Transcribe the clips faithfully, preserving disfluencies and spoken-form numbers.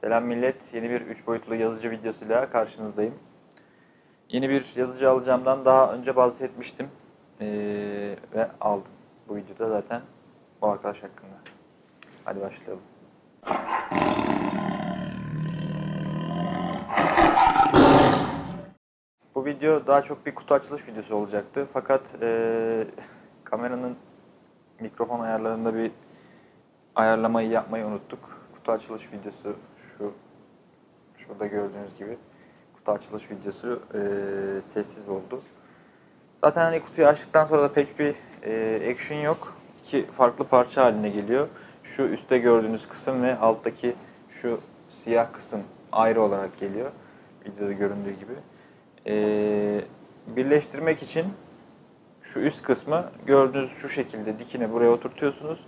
Selam millet, yeni bir üç boyutlu yazıcı videosuyla karşınızdayım. Yeni bir yazıcı alacağımdan daha önce bahsetmiştim ee, ve aldım. Bu videoda zaten bu arkadaş hakkında. Hadi başlayalım. Bu video daha çok bir kutu açılış videosu olacaktı. Fakat ee, kameranın mikrofon ayarlarında bir ayarlamayı yapmayı unuttuk. Kutu açılış videosu. Şu, şurada gördüğünüz gibi kutu açılış videosu e, sessiz oldu. Zaten hani kutuyu açtıktan sonra da pek bir e, action yok. İki farklı parça haline geliyor. Şu üstte gördüğünüz kısım ve alttaki şu siyah kısım ayrı olarak geliyor. Videoda göründüğü gibi. E, birleştirmek için şu üst kısmı gördüğünüz şu şekilde dikine buraya oturtuyorsunuz.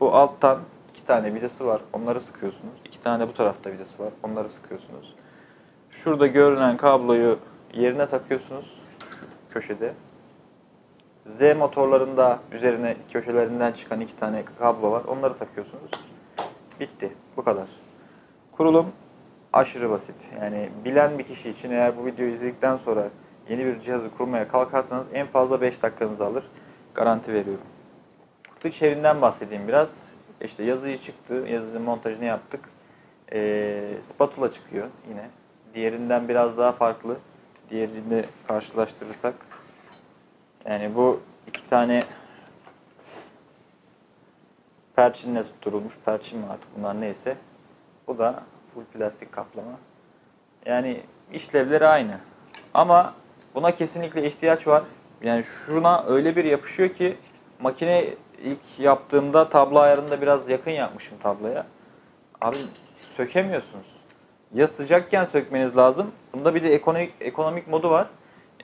Bu alttan tane vidası var. Onları sıkıyorsunuz. İki tane bu tarafta vidası var. Onları sıkıyorsunuz. Şurada görünen kabloyu yerine takıyorsunuz. Köşede. Z motorlarında üzerine köşelerinden çıkan iki tane kablo var. Onları takıyorsunuz. Bitti. Bu kadar. Kurulum aşırı basit. Yani bilen bir kişi için eğer bu videoyu izledikten sonra yeni bir cihazı kurmaya kalkarsanız en fazla beş dakikanızı alır. Garanti veriyorum. Kutu içeriğinden bahsedeyim biraz. İşte yazıcı çıktı, yazıcının montajını yaptık. E, spatula çıkıyor yine. Diğerinden biraz daha farklı. Diğerini karşılaştırırsak. Yani bu iki tane perçinle tutturulmuş. Perçin mi artık bunlar neyse. Bu da full plastik kaplama. Yani işlevleri aynı. Ama buna kesinlikle ihtiyaç var. Yani şuna öyle bir yapışıyor ki makine... İlk yaptığımda tablo ayarında biraz yakın yapmışım tabloya. Abi sökemiyorsunuz. Ya sıcakken sökmeniz lazım. Bunda bir de ekonomik, ekonomik modu var.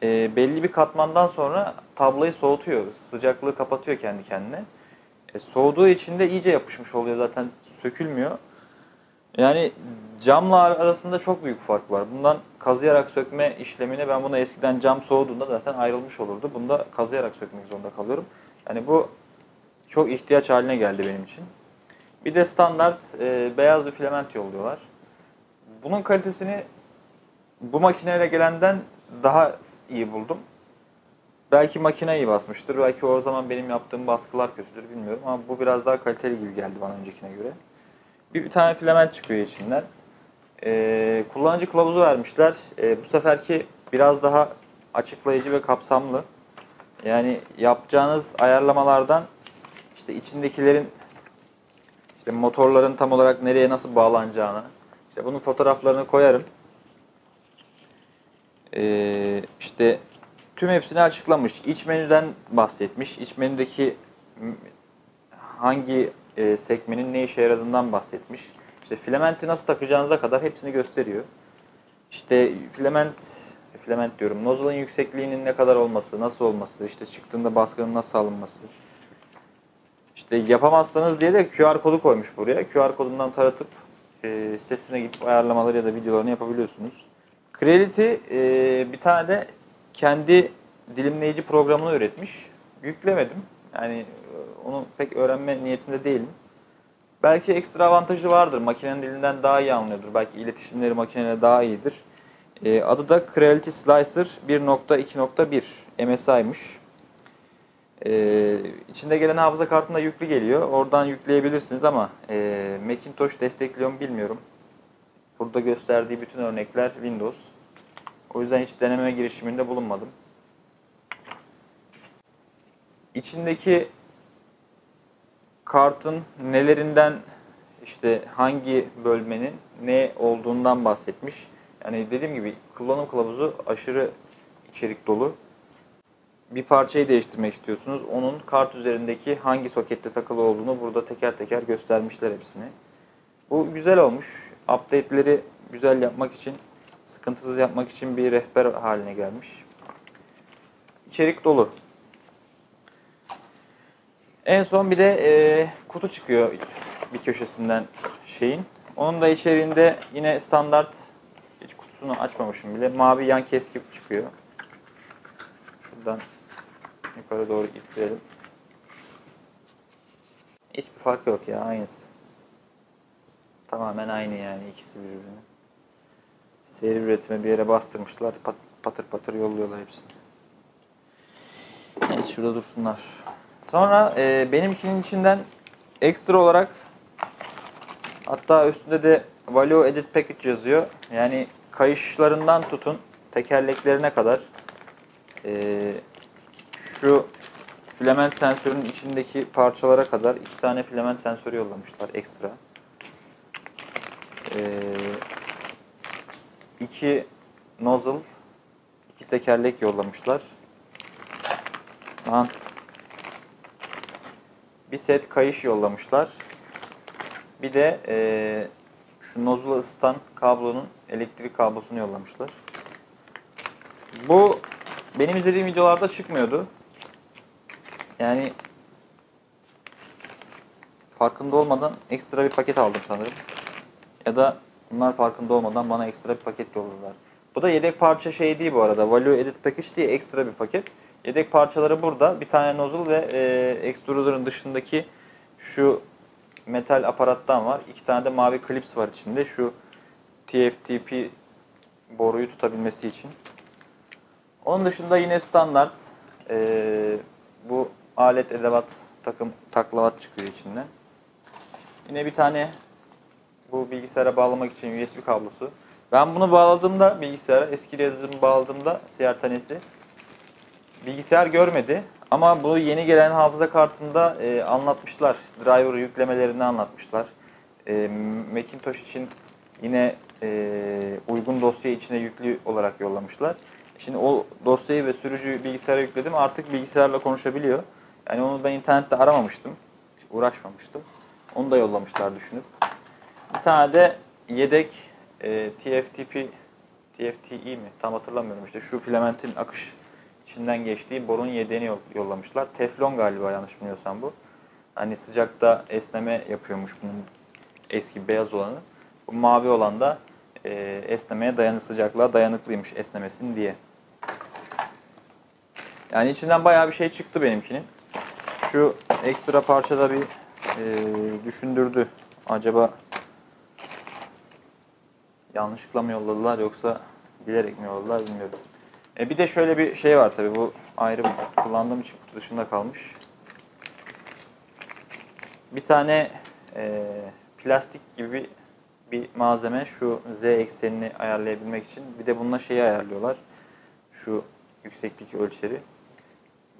E, belli bir katmandan sonra tabloyu soğutuyor. Sıcaklığı kapatıyor kendi kendine. E, soğuduğu için de iyice yapışmış oluyor zaten. Sökülmüyor. Yani camla arasında çok büyük fark var. Bundan kazıyarak sökme işlemini ben buna eskiden cam soğuduğunda zaten ayrılmış olurdu. Bunda kazıyarak sökmek zorunda kalıyorum. Yani bu çok ihtiyaç haline geldi benim için. Bir de standart e, beyaz bir filament yolluyorlar. Bunun kalitesini bu makineyle gelenden daha iyi buldum. Belki makine iyi basmıştır. Belki o zaman benim yaptığım baskılar kötüdür bilmiyorum. Ama bu biraz daha kaliteli gibi geldi bana öncekine göre. Bir, bir tane filament çıkıyor içinden. E, kullanıcı kılavuzu vermişler. E, bu seferki biraz daha açıklayıcı ve kapsamlı. Yani yapacağınız ayarlamalardan İşte içindekilerin, işte motorların tam olarak nereye nasıl bağlanacağını, işte bunun fotoğraflarını koyarım. Ee, işte tüm hepsini açıklamış. İç menüden bahsetmiş. İç menüdeki hangi e, sekmenin ne işe yaradığından bahsetmiş. İşte filamenti nasıl takacağınıza kadar hepsini gösteriyor. İşte filament, filament diyorum, nozzle'ın yüksekliğinin ne kadar olması, nasıl olması, işte çıktığında baskının nasıl alınması. İşte yapamazsanız diye de Q R kodu koymuş buraya. Q R kodundan taratıp e, sitesine gidip ayarlamaları ya da videolarını yapabiliyorsunuz. Creality e, bir tane de kendi dilimleyici programını üretmiş. Yüklemedim. Yani onu pek öğrenme niyetinde değilim. Belki ekstra avantajı vardır. Makinenin dilinden daha iyi anlıyordur. Belki iletişimleri makineyle daha iyidir. E, adı da Creality Slicer bir nokta iki nokta bir M S I'ymış. Ee, içinde gelen hafıza kartına yüklü geliyor. Oradan yükleyebilirsiniz ama e, Macintosh destekliyor mu bilmiyorum. Burada gösterdiği bütün örnekler Windows. O yüzden hiç deneme girişiminde bulunmadım. İçindeki kartın nelerinden, işte hangi bölmenin ne olduğundan bahsetmiş. Yani dediğim gibi kullanım kılavuzu aşırı içerik dolu. Bir parçayı değiştirmek istiyorsunuz. Onun kart üzerindeki hangi sokette takılı olduğunu burada teker teker göstermişler hepsini. Bu güzel olmuş. Update'leri güzel yapmak için, sıkıntısız yapmak için bir rehber haline gelmiş. İçerik dolu. En son bir de e, kutu çıkıyor bir köşesinden şeyin. Onun da içeriğinde yine standart, hiç kutusunu açmamışım bile, mavi yan keski çıkıyor. Şuradan yukarı doğru ittirelim. Hiçbir fark yok ya, aynısı. Tamamen aynı yani ikisi birbirine. Seri üretime bir yere bastırmışlar. Pat, patır patır yolluyorlar hepsini. Evet, şurada dursunlar. Sonra e, benimkinin içinden ekstra olarak, hatta üstünde de Value Edit Package yazıyor. Yani kayışlarından tutun tekerleklerine kadar e, şu filament sensörünün içindeki parçalara kadar iki tane filament sensörü yollamışlar ekstra. E, iki nozzle, iki tekerlek yollamışlar. Aha. Bir set kayış yollamışlar. Bir de e, şu nozzle'ı ısıtan kablonun elektrik kablosunu yollamışlar. Bu benim izlediğim videolarda çıkmıyordu. Yani farkında olmadan ekstra bir paket aldım sanırım. Ya da bunlar farkında olmadan bana ekstra bir paket yolladılar. Bu da yedek parça şey değil bu arada. Value Edit Package diye ekstra bir paket. Yedek parçaları burada. Bir tane nozzle ve e, extruder'ın dışındaki şu metal aparattan var. İki tane de mavi klips var içinde. Şu T F T P boruyu tutabilmesi için. Onun dışında yine standart e, bu alet edevat takım taklavat çıkıyor içinde. Yine bir tane bu bilgisayara bağlamak için U S B kablosu. Ben bunu bağladığımda bilgisayara, eski yazılımı bağladığımda C R tanesi bilgisayar görmedi. Ama bu yeni gelen hafıza kartında e, anlatmışlar. Driver yüklemelerini anlatmışlar. E, Macintosh için yine e, uygun dosya içine yüklü olarak yollamışlar. Şimdi o dosyayı ve sürücüyü bilgisayara yükledim. Artık bilgisayarla konuşabiliyor. Yani onu ben internette aramamıştım. Hiç uğraşmamıştım. Onu da yollamışlar düşünüp. Bir tane de yedek e, T F T P, T F T E mi? Tam hatırlamıyorum işte. Şu filamentin akış içinden geçtiği borun yedeğini yollamışlar. Teflon galiba, yanlış bilmiyorsam bu. Hani sıcakta esneme yapıyormuş bunun eski beyaz olanı. Bu mavi olan da e, esnemeye dayanıklı, sıcaklığa dayanıklıymış esnemesin diye. Yani içinden bayağı bir şey çıktı benimkinin. Şu ekstra parçada bir e, düşündürdü. Acaba yanlışlıkla mı yolladılar yoksa bilerek mi yolladılar bilmiyorum. E bir de şöyle bir şey var tabi, bu ayrı kullandığım için kutu dışında kalmış. Bir tane e, plastik gibi bir malzeme, şu Z eksenini ayarlayabilmek için. Bir de bununla şeyi ayarlıyorlar, şu yükseklik ölçeri.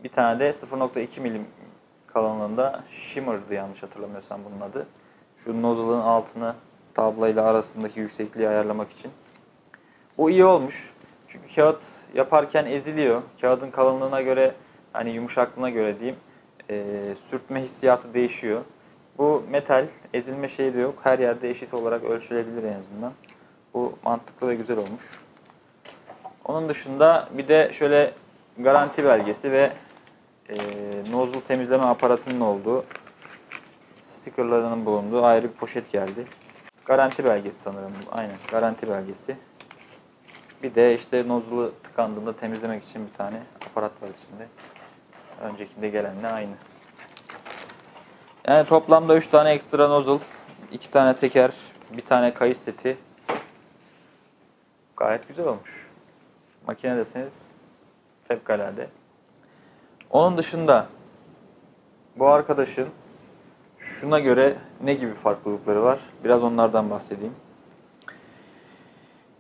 Bir tane de sıfır nokta iki milim kalınlığında shimmer'dı yanlış hatırlamıyorsam bunun adı. Şu nozzle'ın altını tablayla arasındaki yüksekliği ayarlamak için. Bu iyi olmuş çünkü kağıt yaparken eziliyor. Kağıdın kalınlığına göre, hani yumuşaklığına göre diyeyim, e, sürtme hissiyatı değişiyor. Bu metal, ezilme şeyi de yok. Her yerde eşit olarak ölçülebilir en azından. Bu mantıklı ve güzel olmuş. Onun dışında bir de şöyle garanti belgesi ve e, nozzle temizleme aparatının olduğu, stickerlarının bulunduğu ayrı bir poşet geldi. Garanti belgesi sanırım. Aynen, garanti belgesi. Bir de işte nozzle'ı tıkandığında temizlemek için bir tane aparat var içinde. Öncekinde gelenle aynı. Yani toplamda üç tane ekstra nozzle, iki tane teker, bir tane kayış seti. Gayet güzel olmuş. Makinedesiniz. Fevkalade. Onun dışında bu arkadaşın şuna göre ne gibi farklılıkları var? Biraz onlardan bahsedeyim.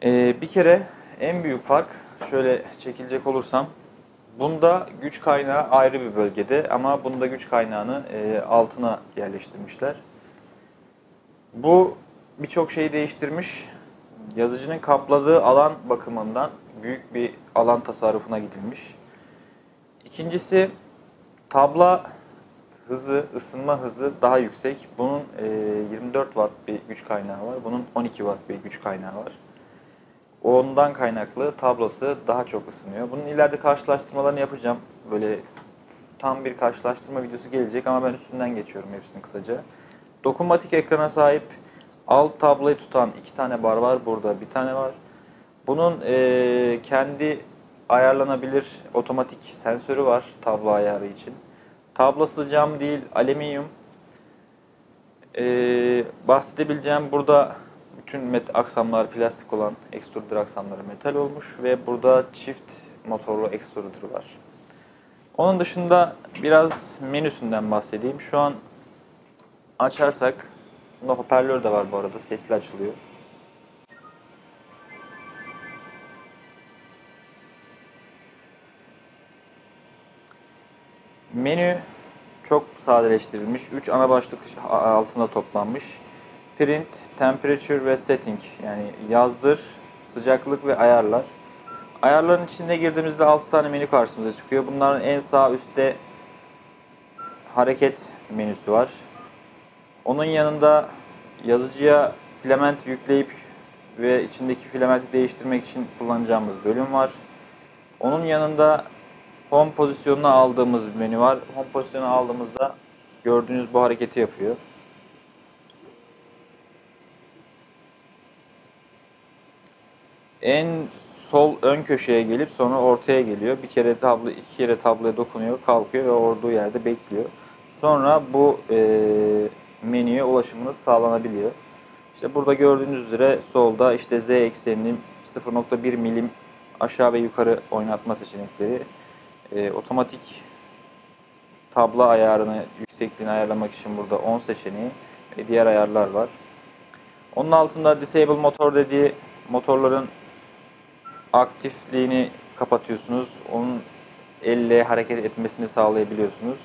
Ee, bir kere en büyük fark, şöyle çekilecek olursam, bunda güç kaynağı ayrı bir bölgede ama bunda güç kaynağını e, altına yerleştirmişler. Bu birçok şeyi değiştirmiş. Yazıcının kapladığı alan bakımından büyük bir alan tasarrufuna gidilmiş. İkincisi, tabla hızı, ısınma hızı daha yüksek. Bunun e, yirmi dört watt bir güç kaynağı var. Bunun on iki watt bir güç kaynağı var. Ondan kaynaklı tablası daha çok ısınıyor. Bunun ileride karşılaştırmalarını yapacağım. Böyle tam bir karşılaştırma videosu gelecek ama ben üstünden geçiyorum hepsini kısaca. Dokunmatik ekrana sahip, alt tablayı tutan iki tane bar var. Burada bir tane var. Bunun e, kendi ayarlanabilir otomatik sensörü var tablo ayarı için. Tablası cam değil, alüminyum. Ee, bahsedebileceğim burada bütün met aksamlar plastik olan extruder aksamları metal olmuş ve burada çift motorlu extruder var. Onun dışında biraz menüsünden bahsedeyim. Şu an açarsak, bunda hoparlör de var bu arada, sesli açılıyor. Menü çok sadeleştirilmiş. üç ana başlık altında toplanmış. Print, temperature ve setting. Yani yazdır, sıcaklık ve ayarlar. Ayarların içinde girdiğimizde altı tane menü karşımıza çıkıyor. Bunların en sağ üstte hareket menüsü var. Onun yanında yazıcıya filament yükleyip ve içindeki filamenti değiştirmek için kullanacağımız bölüm var. Onun yanında home pozisyonuna aldığımız bir menü var. Home pozisyonuna aldığımızda gördüğünüz bu hareketi yapıyor. En sol ön köşeye gelip sonra ortaya geliyor. Bir kere tablo, iki kere tabloya dokunuyor, kalkıyor ve olduğu yerde bekliyor. Sonra bu e, menüye ulaşımınız sağlanabiliyor. İşte burada gördüğünüz üzere solda işte Z eksenini sıfır nokta bir milim aşağı ve yukarı oynatma seçenekleri. E, otomatik tabla ayarını, yüksekliğini ayarlamak için burada on seçeneği ve diğer ayarlar var. Onun altında disable motor dediği motorların aktifliğini kapatıyorsunuz. Onun elle hareket etmesini sağlayabiliyorsunuz.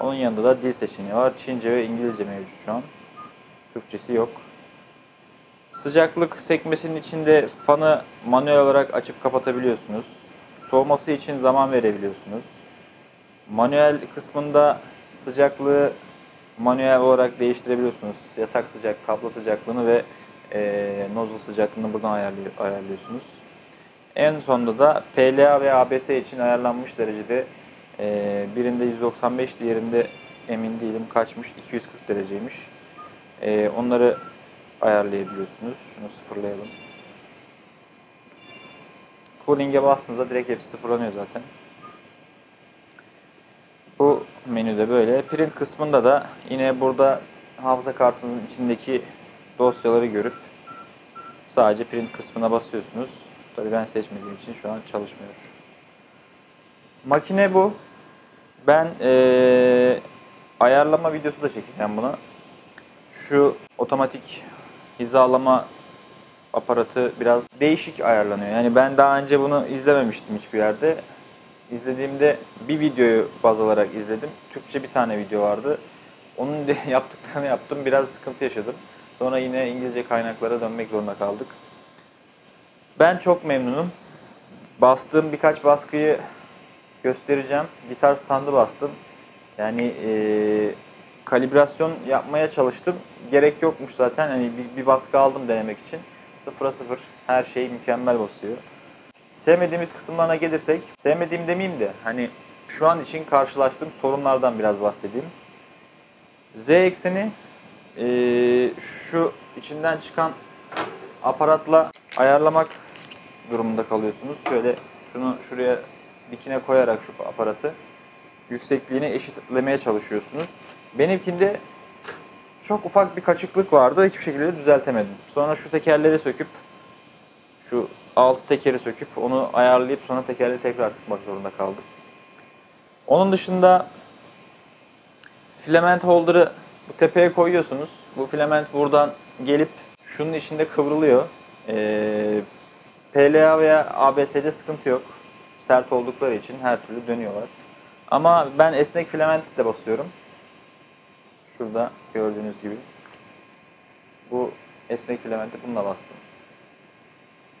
Onun yanında da dil seçeneği var. Çince ve İngilizce mevcut şu an. Türkçesi yok. Sıcaklık sekmesinin içinde fanı manuel olarak açıp kapatabiliyorsunuz. Soğuması için zaman verebiliyorsunuz. Manuel kısmında sıcaklığı manuel olarak değiştirebiliyorsunuz. Yatak sıcak, tablo sıcaklığını ve e, nozzle sıcaklığını buradan ayarlıyor, ayarlıyorsunuz. En sonunda da P L A ve A B S için ayarlanmış derecede e, birinde yüz doksan beş, diğerinde emin değilim kaçmış, iki yüz kırk dereceymiş. E, onları ayarlayabiliyorsunuz. Şunu sıfırlayalım. Cooling'e bastığınızda direkt hepsi sıfırlanıyor zaten. Bu menüde böyle. Print kısmında da yine burada hafıza kartınızın içindeki dosyaları görüp sadece print kısmına basıyorsunuz. Tabii ben seçmediğim için şu an çalışmıyor. Makine bu. Ben ee, ayarlama videosu da çekeceğim buna. Şu otomatik hizalama aparatı biraz değişik ayarlanıyor. Yani ben daha önce bunu izlememiştim hiçbir yerde. İzlediğimde bir videoyu baz alarak izledim. Türkçe bir tane video vardı. Onun yaptıklarını yaptım. Biraz sıkıntı yaşadım. Sonra yine İngilizce kaynaklara dönmek zorunda kaldık. Ben çok memnunum. Bastığım birkaç baskıyı göstereceğim. Gitar standı bastım. Yani ee, kalibrasyon yapmaya çalıştım. Gerek yokmuş zaten. Yani bir, bir baskı aldım denemek için. Sıfıra sıfır. Her şey mükemmel basıyor. Sevmediğimiz kısımlarına gelirsek, sevmediğim demeyeyim de hani şu an için karşılaştığım sorunlardan biraz bahsedeyim. Z ekseni e, şu içinden çıkan aparatla ayarlamak durumunda kalıyorsunuz. Şöyle şunu şuraya dikine koyarak şu aparatı yüksekliğini eşitlemeye çalışıyorsunuz. Benimkinde çok ufak bir kaçıklık vardı. Hiçbir şekilde düzeltemedim. Sonra şu tekerleri söküp, şu altı tekeri söküp onu ayarlayıp sonra tekerleri tekrar sıkmak zorunda kaldım. Onun dışında filament holder'ı bu tepeye koyuyorsunuz. Bu filament buradan gelip şunun içinde kıvrılıyor. Ee, P L A veya A B S'de sıkıntı yok. Sert oldukları için her türlü dönüyorlar. Ama ben esnek filament de basıyorum. Şurada gördüğünüz gibi. Bu esnek filamenti bununla bastım.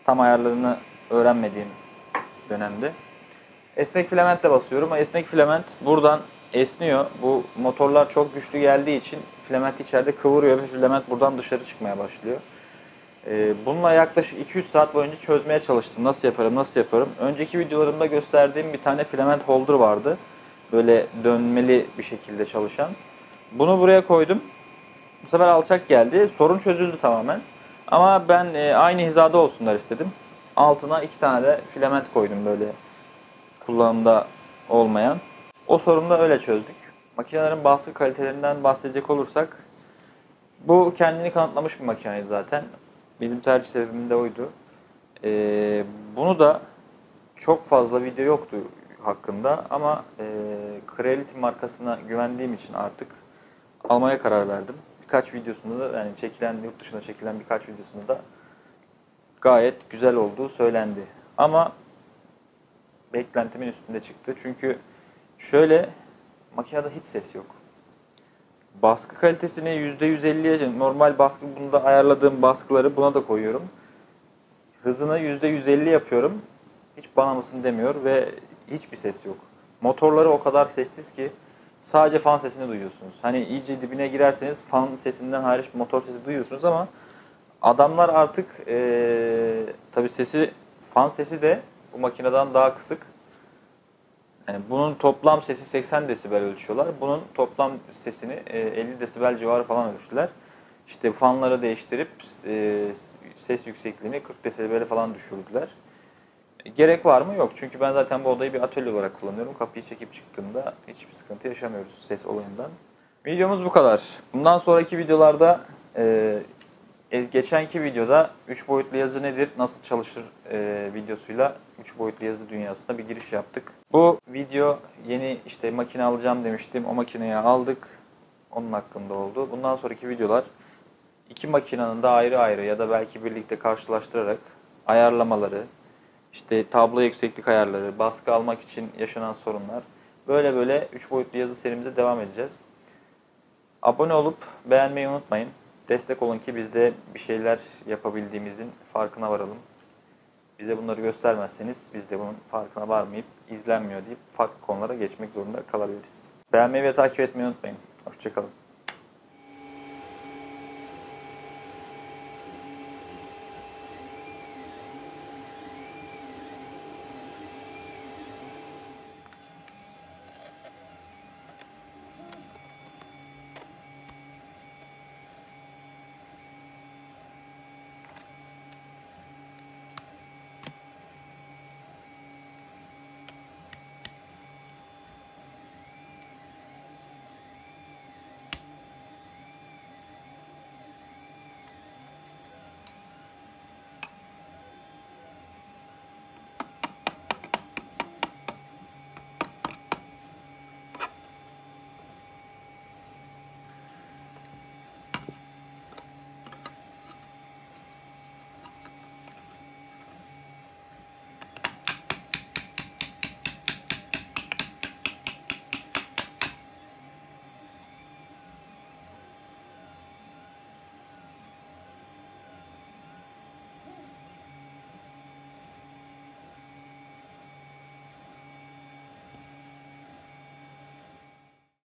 Tam ayarlarını öğrenmediğim dönemde. Esnek filamentle basıyorum. Esnek filament buradan esniyor. Bu motorlar çok güçlü geldiği için filamenti içeride kıvırıyor ve filament buradan dışarı çıkmaya başlıyor. Bununla yaklaşık iki üç saat boyunca çözmeye çalıştım. Nasıl yaparım, nasıl yaparım. Önceki videolarımda gösterdiğim bir tane filament holder vardı. Böyle dönmeli bir şekilde çalışan. Bunu buraya koydum. Bu sefer alçak geldi. Sorun çözüldü tamamen. Ama ben aynı hizada olsunlar istedim. Altına iki tane de filament koydum böyle kullanımda olmayan. O sorunu da öyle çözdük. Makinelerin baskı kalitelerinden bahsedecek olursak Bu kendini kanıtlamış bir makineydi zaten. Bizim tercih sebebim de oydu. Ee, bunu da çok fazla video yoktu hakkında ama e, Creality markasına güvendiğim için artık almaya karar verdim. Birkaç videosunda da, yani çekilen, yurt dışında çekilen birkaç videosunda da gayet güzel olduğu söylendi. Ama beklentimin üstünde çıktı. Çünkü şöyle, makinede hiç ses yok. Baskı kalitesini yüzde yüz elliye, normal baskı, bunda ayarladığım baskıları buna da koyuyorum. Hızını yüzde yüz elli yapıyorum. Hiç bana mısın demiyor ve hiçbir ses yok. Motorları o kadar sessiz ki sadece fan sesini duyuyorsunuz. Hani iyice dibine girerseniz fan sesinden hariç motor sesi duyuyorsunuz ama adamlar artık ee, tabii sesi, fan sesi de bu makineden daha kısık. Yani bunun toplam sesi seksen desibel ölçüyorlar. Bunun toplam sesini elli desibel civarı falan ölçtüler. İşte fanları değiştirip ses yüksekliğini kırk desibele falan düşürdüler. Gerek var mı? Yok. Çünkü ben zaten bu odayı bir atölye olarak kullanıyorum. Kapıyı çekip çıktığımda hiçbir sıkıntı yaşamıyoruz ses olayından. Videomuz bu kadar. Bundan sonraki videolarda, geçenki videoda üç boyutlu yazı nedir, nasıl çalışır videosuyla üç boyutlu yazı dünyasına bir giriş yaptık. Bu video yeni, işte makine alacağım demiştim. O makineyi aldık. Onun hakkında oldu. Bundan sonraki videolar iki makinenin de ayrı ayrı ya da belki birlikte karşılaştırarak ayarlamaları, işte tablo yükseklik ayarları, baskı almak için yaşanan sorunlar. Böyle böyle üç boyutlu yazı serimize devam edeceğiz. Abone olup beğenmeyi unutmayın. Destek olun ki biz de bir şeyler yapabildiğimizin farkına varalım. Bize bunları göstermezseniz biz de bunun farkına varmayıp, izlenmiyor deyip farklı konulara geçmek zorunda kalabiliriz. Beğenmeyi ve takip etmeyi unutmayın. Hoşça kalın.